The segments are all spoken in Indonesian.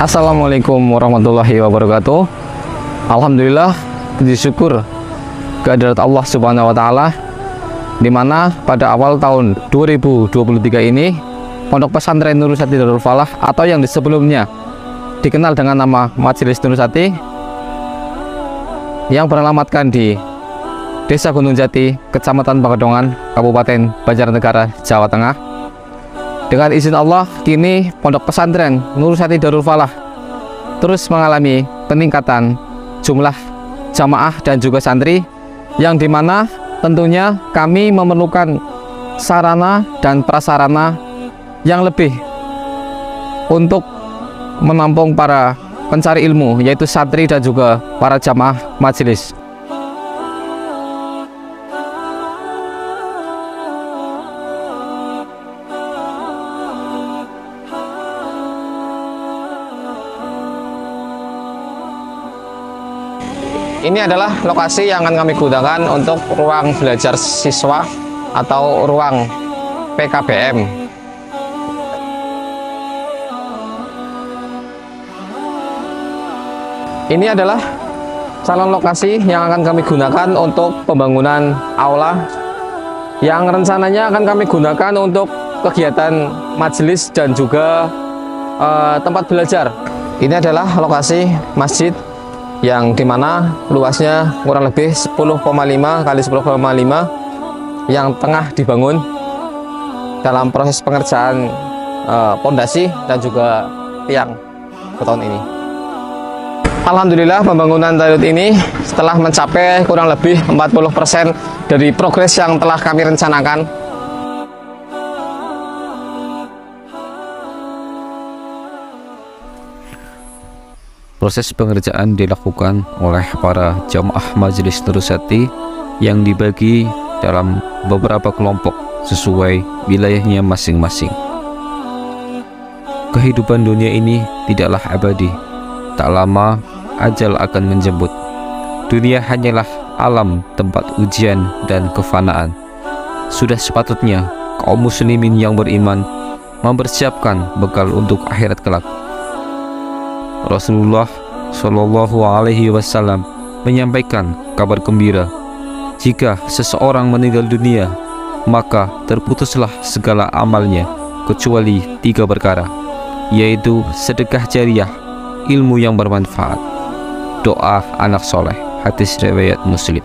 Assalamualaikum warahmatullahi wabarakatuh. Alhamdulillah, puji syukur kehadirat Allah Subhanahu wa Ta'ala, dimana pada awal tahun 2023 ini Pondok Pesantren Nurussathi Darul Falah atau yang sebelumnya dikenal dengan nama Majelis Nurussathi yang beralamatkan di Desa Gunung Jati, Kecamatan Pakadongan, Kabupaten Banjarnegara, Jawa Tengah. Dengan izin Allah, kini Pondok Pesantren Nurussathi Darul Falah terus mengalami peningkatan jumlah jamaah dan juga santri, yang dimana tentunya kami memerlukan sarana dan prasarana yang lebih untuk menampung para pencari ilmu, yaitu santri dan juga para jamaah majelis. Ini adalah lokasi yang akan kami gunakan untuk ruang belajar siswa atau ruang PKBM. Ini adalah calon lokasi yang akan kami gunakan untuk pembangunan aula yang rencananya akan kami gunakan untuk kegiatan majelis dan juga tempat belajar. Ini adalah lokasi masjid yang dimana luasnya kurang lebih 10,5 kali 10,5 yang tengah dibangun dalam proses pengerjaan pondasi dan juga tiang beton ini. Alhamdulillah, pembangunan Darut ini setelah mencapai kurang lebih 40% dari progres yang telah kami rencanakan. Proses pengerjaan dilakukan oleh para jamaah Majelis Nurussathi yang dibagi dalam beberapa kelompok sesuai wilayahnya masing-masing. Kehidupan dunia ini tidaklah abadi. Tak lama ajal akan menjemput. Dunia hanyalah alam tempat ujian dan kefanaan. Sudah sepatutnya kaum muslimin yang beriman mempersiapkan bekal untuk akhirat kelak. Rasulullah Shallallahu Alaihi Wasallam menyampaikan kabar gembira, jika seseorang meninggal dunia, maka terputuslah segala amalnya kecuali 3 perkara, yaitu sedekah jariah, ilmu yang bermanfaat, doa anak soleh. Hadis riwayat Muslim.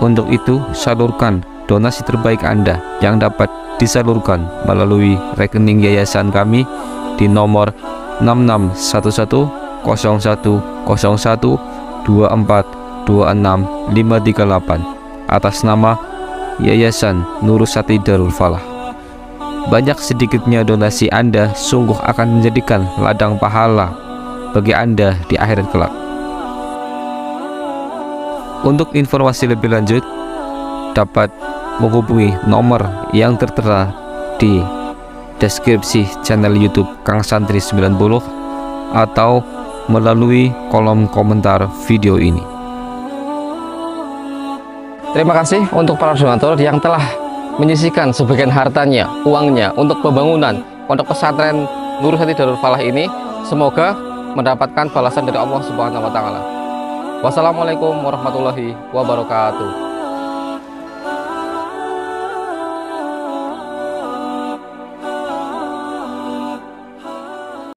Untuk itu, salurkan donasi terbaik Anda yang dapat disalurkan melalui rekening yayasan kami di nomor 66110101242653 atas nama Yayasan Nurussathi Darul Falah. Banyak sedikitnya donasi Anda sungguh akan menjadikan ladang pahala bagi Anda di akhirat kelak. Untuk informasi lebih lanjut, dapat menghubungi nomor yang tertera di deskripsi channel YouTube Kang Santri 90 atau melalui kolom komentar video ini. Terima kasih untuk para donatur yang telah menyisihkan sebagian hartanya, uangnya untuk pembangunan Pondok Pesantren Nurussathi Darul Falah ini. Semoga mendapatkan balasan dari Allah Subhanahu wa Ta'ala. Wassalamualaikum warahmatullahi wabarakatuh.